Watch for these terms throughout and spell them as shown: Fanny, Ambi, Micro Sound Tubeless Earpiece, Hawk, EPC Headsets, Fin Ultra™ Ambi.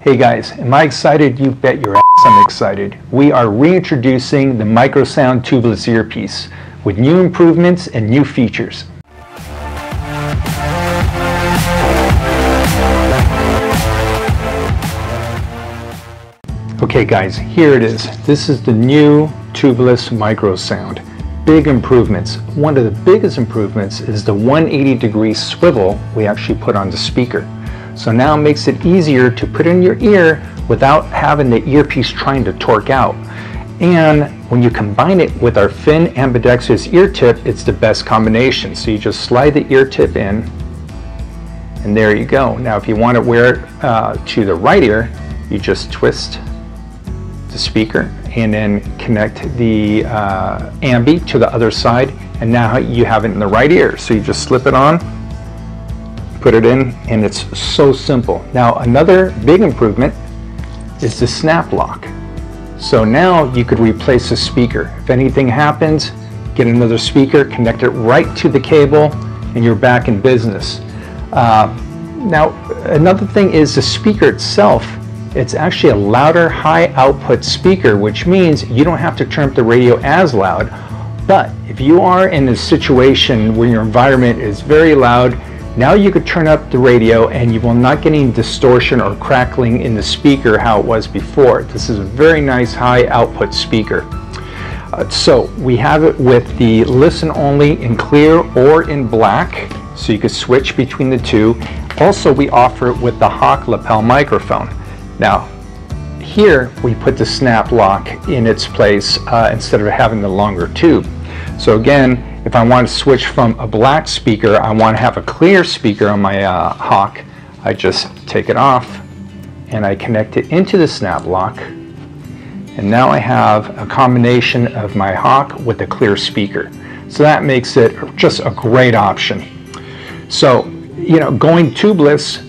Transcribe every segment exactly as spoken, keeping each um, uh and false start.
Hey guys, am I excited? You bet your ass I'm excited. We are reintroducing the Micro Sound Tubeless Earpiece with new improvements and new features. Okay guys, here it is. This is the new Tubeless Micro Sound. Big improvements. One of the biggest improvements is the one hundred eighty degree swivel we actually put on the speaker. So now it makes it easier to put in your ear without having the earpiece trying to torque out. And when you combine it with our Fin ambidextrous ear tip, it's the best combination. So you just slide the ear tip in, and there you go. Now if you want to wear it uh, to the right ear, you just twist the speaker and then connect the uh, Ambi to the other side, and now you have it in the right ear. So you just slip it on, put it in, and it's so simple. Now another big improvement is the snap lock. So now you could replace the speaker. If anything happens, get another speaker, connect it right to the cable, and you're back in business. Uh, now another thing is the speaker itself. It's actually a louder high output speaker, which means you don't have to turn up the radio as loud. But if you are in a situation where your environment is very loud, now you could turn up the radio and you will not get any distortion or crackling in the speaker how it was before. This is a very nice high output speaker. Uh, so we have it with the listen only in clear or in black, so you could switch between the two. Also, we offer it with the Hawk lapel microphone. Now here we put the snap lock in its place uh, instead of having the longer tube. So again, if I want to switch from a black speaker, I want to have a clear speaker on my uh, Hawk, I just take it off and I connect it into the snap lock. And now I have a combination of my Hawk with a clear speaker. So that makes it just a great option. So, you know, going tubeless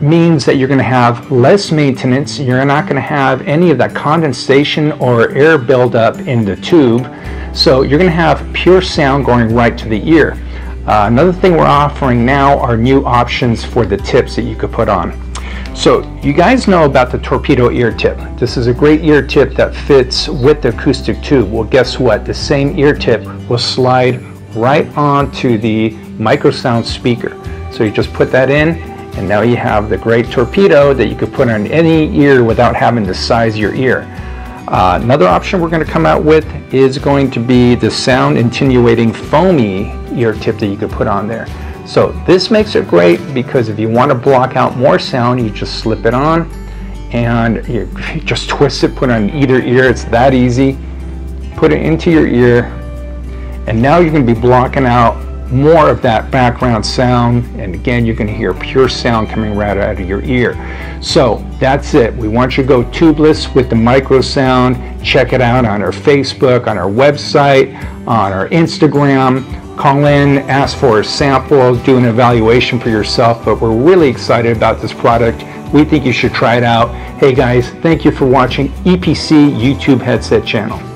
means that you're going to have less maintenance. You're not going to have any of that condensation or air buildup in the tube. So you're going to have pure sound going right to the ear. Uh, another thing we're offering now are new options for the tips that you could put on. So you guys know about the torpedo ear tip. This is a great ear tip that fits with the acoustic tube. Well, guess what? The same ear tip will slide right onto the Micro Sound speaker. So you just put that in, and now you have the great torpedo that you could put on any ear without having to size your ear. Uh, another option we're going to come out with is going to be the sound attenuating foamy ear tip that you could put on there. So this makes it great because if you want to block out more sound, you just slip it on and you just twist it, put it on either ear. It's that easy. Put it into your ear, and now you're going to be blocking out more of that background sound, and again you're going to hear pure sound coming right out of your ear. So that's it. We want you to go tubeless with the Micro Sound. Check it out on our Facebook, on our website, on our Instagram. Call in, ask for a sample, do an evaluation for yourself, but we're really excited about this product. We think you should try it out. Hey guys, thank you for watching E P C YouTube Headset Channel.